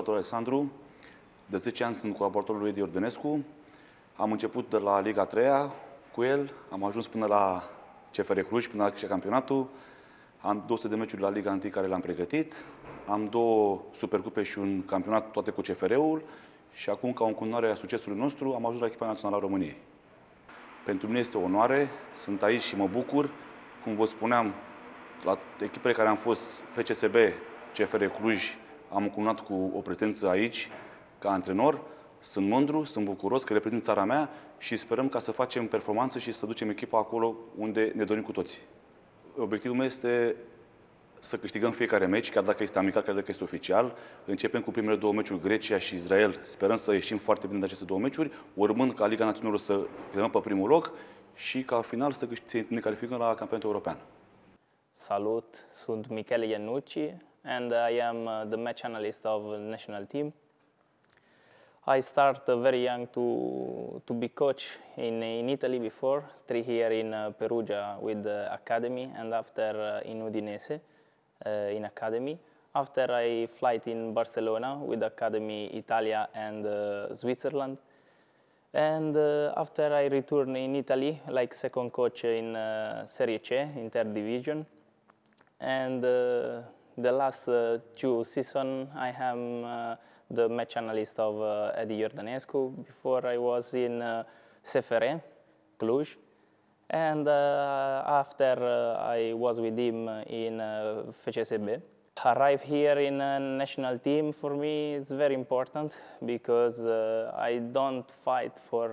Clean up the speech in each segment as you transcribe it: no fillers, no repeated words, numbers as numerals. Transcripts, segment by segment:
procurator Alexandru, de 10 ani sunt colaboratorul lui Iordănescu. Am început de la Liga 3-a cu el, am ajuns până la CFR Cluj, până la campionatul. Am 200 de meciuri la Liga Antică care le-am pregătit. Am 2 supercupe și un campionat, toate cu CFR-ul. Și acum, ca o încununare a succesului nostru, am ajuns la echipa națională a României. Pentru mine este o onoare, sunt aici și mă bucur. Cum vă spuneam, la echipele care am fost, FCSB, CFR Cluj, am încununat cu o prezență aici, ca antrenor. Sunt mândru, sunt bucuros că reprezint țara mea și sperăm ca să facem performanță și să ducem echipa acolo unde ne dorim cu toții. Obiectivul meu este să câștigăm fiecare meci, chiar dacă este amical, chiar dacă este oficial. Începem cu primele 2 meciuri, Grecia și Israel. Sperăm să ieșim foarte bine de aceste 2 meciuri, urmând ca Liga Națională să rămână pe primul loc și ca final să ne calificăm la campionatul european. Salut, sunt Michele Iannucci and I am the match analyst of national team. I start very young to be coach in Italy before, 3 here in Perugia with the academy, and after in Udinese in academy. After I flight in Barcelona with academy Italia and Switzerland. And after I return in Italy like second coach in Serie C, in third division. And the last 2 season I am the match analyst of Eddie Iordănescu. Before I was in CFR Cluj, and after I was with him in FCSB. Arrive here in a national team for me is very important because I don't fight for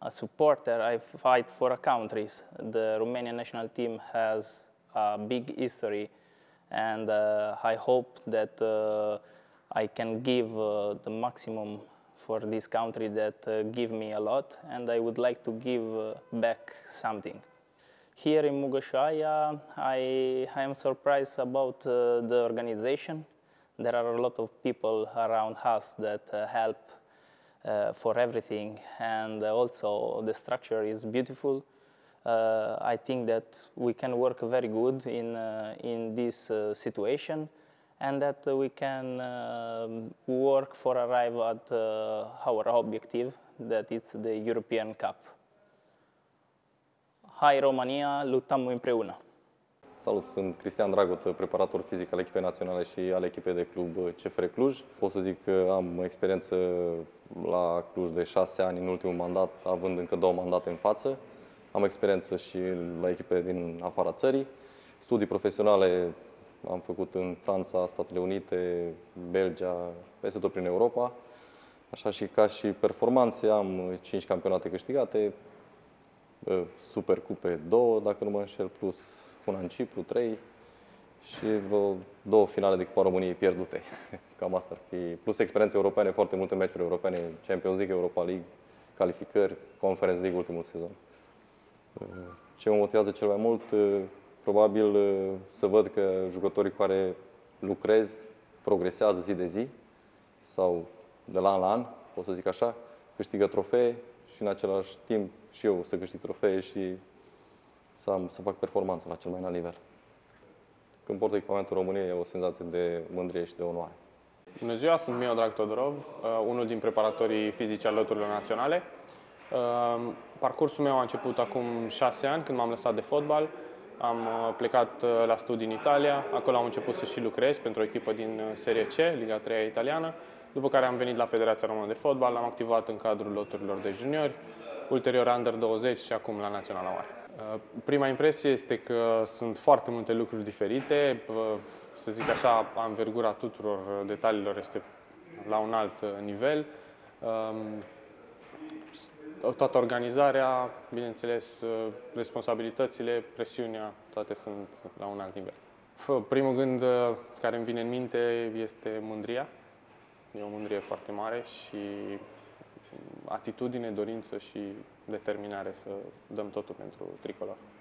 a supporter, I fight for a country. The Romanian national team has a big history, and I hope that I can give the maximum for this country that give me a lot, and I would like to give back something. Here in Mugașaia, I am surprised about the organization. There are a lot of people around us that help for everything, and also the structure is beautiful. I think that we can work very good in this situation, and that we can work for arrive at our objective, that it's the European Cup. Hai România, luptăm împreună! Salut, sunt Cristian Dragotă, preparator fizic al echipei naționale și al echipei de club CFR Cluj. Pot să zic că am experiență la Cluj de 6 ani în ultimul mandat, având încă 2 mandate în față. Am experiență și la echipe din afara țării. Studii profesionale am făcut în Franța, Statele Unite, Belgia, peste tot prin Europa. Așa și ca și performanțe, am 5 campionate câștigate, supercupe 2, dacă nu mă înșel, plus una în Cipru, 3 și 2 finale de Cupa României pierdute. Cam asta ar fi. Plus experiențe europene, foarte multe meciuri europene, Champions League, Europa League, calificări, Conference League ultimul sezon. Ce mă motivează cel mai mult? Probabil să văd că jucătorii cu care lucrez progresează zi de zi sau de la an la an, pot să zic așa, câștigă trofee și în același timp și eu să câștig trofee și să fac performanță la cel mai înalt nivel. Când port echipamentul României e o senzație de mândrie și de onoare. Bună ziua, sunt Miodrag Todorov, unul din preparatorii fizici al loturilor naționale. Parcursul meu a început acum 6 ani, când m-am lăsat de fotbal. Am plecat la studii în Italia, acolo am început să și lucrez pentru o echipă din Serie C, Liga 3 italiană, după care am venit la Federația Română de Fotbal, am activat în cadrul loturilor de juniori, ulterior Under 20 și acum la Naționala Mare. Prima impresie este că sunt foarte multe lucruri diferite, să zic așa, anvergura tuturor detaliilor este la un alt nivel. Toată organizarea, bineînțeles, responsabilitățile, presiunea, toate sunt la un alt nivel. Primul gând care îmi vine în minte este mândria. E o mândrie foarte mare și atitudine, dorință și determinare să dăm totul pentru tricolor.